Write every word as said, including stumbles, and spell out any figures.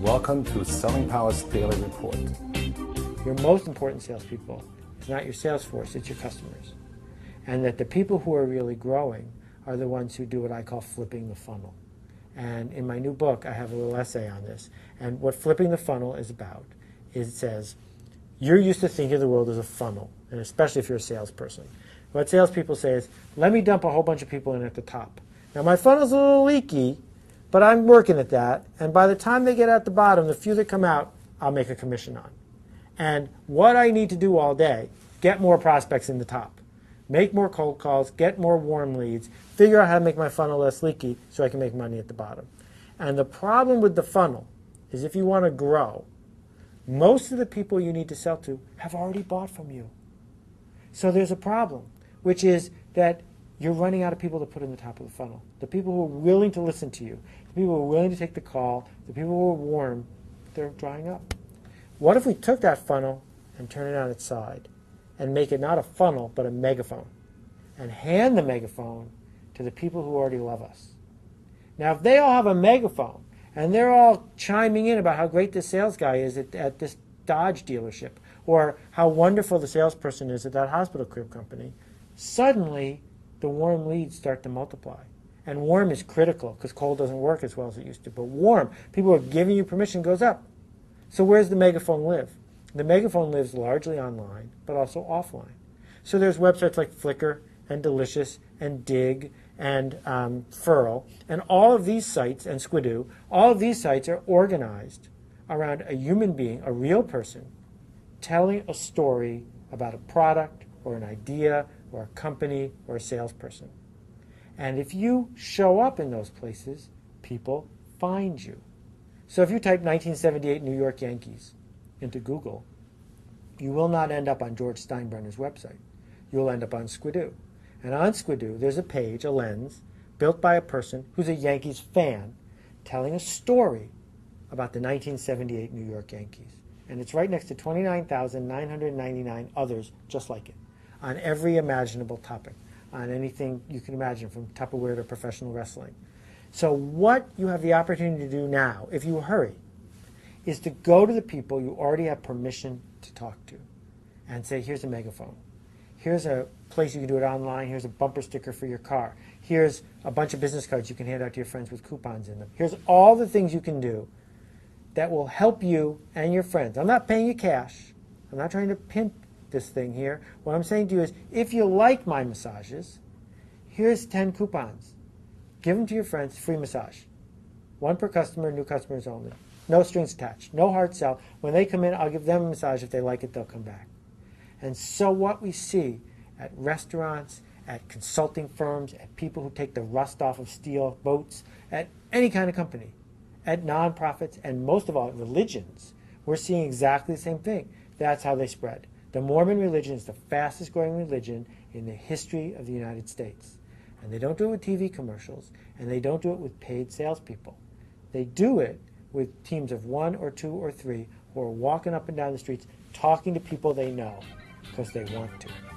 Welcome to Selling Power's Daily Report. Your most important salespeople is not your sales force, it's your customers. And that the people who are really growing are the ones who do what I call flipping the funnel. And in my new book, I have a little essay on this. And what flipping the funnel is about is it says, you're used to thinking of the world as a funnel, and especially if you're a salesperson. What salespeople say is, let me dump a whole bunch of people in at the top. Now, my funnel's a little leaky, but I'm working at that. And by the time they get out the bottom, the few that come out, I'll make a commission on. And what I need to do all day, get more prospects in the top. Make more cold calls, get more warm leads, figure out how to make my funnel less leaky so I can make money at the bottom. And the problem with the funnel is if you want to grow, most of the people you need to sell to have already bought from you. So there's a problem, which is that you're running out of people to put in the top of the funnel. The people who are willing to listen to you, the people who are willing to take the call, the people who are warm, they're drying up. What if we took that funnel and turned it on its side? And make it not a funnel, but a megaphone. And hand the megaphone to the people who already love us. Now, if they all have a megaphone, and they're all chiming in about how great this sales guy is at, at this Dodge dealership, or how wonderful the salesperson is at that hospital crib company, suddenly the warm leads start to multiply. And warm is critical, because cold doesn't work as well as it used to. But warm, people are giving you permission, goes up. So where does the megaphone live? The megaphone lives largely online, but also offline. So there's websites like Flickr and Delicious and Dig and um, Furl, and all of these sites, and Squidoo, all of these sites are organized around a human being, a real person, telling a story about a product or an idea or a company or a salesperson. And if you show up in those places, people find you. So if you type nineteen seventy-eight New York Yankees into Google, you will not end up on George Steinbrenner's website. You'll end up on Squidoo. And on Squidoo, there's a page, a lens, built by a person who's a Yankees fan telling a story about the nineteen seventy-eight New York Yankees. And it's right next to twenty-nine thousand nine hundred ninety-nine others just like it, on every imaginable topic, on anything you can imagine, from Tupperware to professional wrestling. So what you have the opportunity to do now, if you hurry, is to go to the people you already have permission to talk to and say, here's a megaphone. Here's a place you can do it online. Here's a bumper sticker for your car. Here's a bunch of business cards you can hand out to your friends with coupons in them. Here's all the things you can do that will help you and your friends. I'm not paying you cash. I'm not trying to pimp this thing here. What I'm saying to you is, if you like my massages, here's ten coupons. Give them to your friends, free massage. One per customer, new customers only. No strings attached, no hard sell. When they come in, I'll give them a massage. If they like it, they'll come back. And so what we see at restaurants, at consulting firms, at people who take the rust off of steel boats, at any kind of company, at nonprofits, and most of all at religions, we're seeing exactly the same thing. That's how they spread. The Mormon religion is the fastest growing religion in the history of the United States. And they don't do it with T V commercials, and they don't do it with paid salespeople. They do it with teams of one or two or three who are walking up and down the streets talking to people they know because they want to.